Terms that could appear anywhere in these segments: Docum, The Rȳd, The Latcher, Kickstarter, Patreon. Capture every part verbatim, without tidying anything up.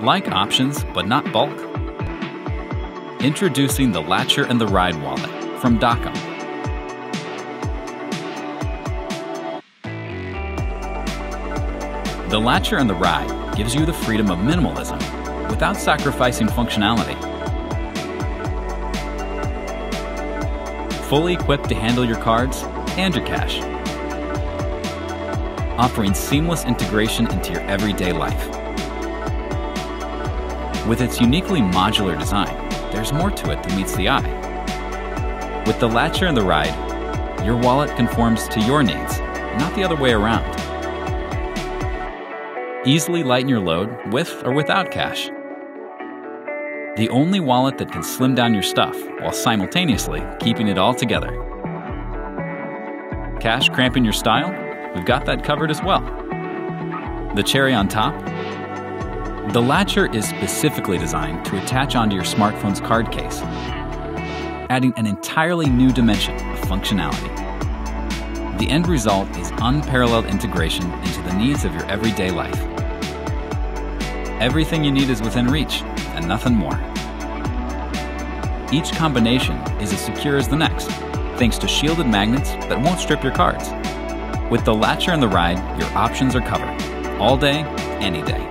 like options, but not bulk. Introducing the Latcher and the Ryd Wallet from Docum. The Latcher and the Ryd gives you the freedom of minimalism without sacrificing functionality. Fully equipped to handle your cards and your cash, offering seamless integration into your everyday life. With its uniquely modular design, there's more to it than meets the eye. With the Latcher and the Ryd, your wallet conforms to your needs, not the other way around. Easily lighten your load with or without cash. The only wallet that can slim down your stuff while simultaneously keeping it all together. Cash cramping your style? We've got that covered as well. The cherry on top? The Latcher is specifically designed to attach onto your smartphone's card case, adding an entirely new dimension of functionality. The end result is unparalleled integration into the needs of your everyday life. Everything you need is within reach, and nothing more. Each combination is as secure as the next, thanks to shielded magnets that won't strip your cards. With the Latcher and the Ryd, your options are covered, all day, any day.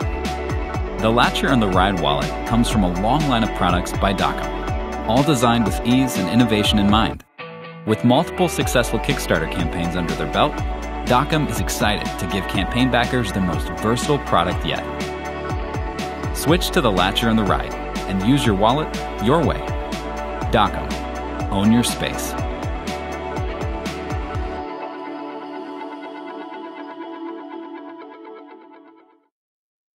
The Latcher and the Ryd wallet comes from a long line of products by Docum, all designed with ease and innovation in mind. With multiple successful Kickstarter campaigns under their belt, Docum is excited to give campaign backers their most versatile product yet. Switch to the Latcher and the Ryd and use your wallet your way. Docum, own your space.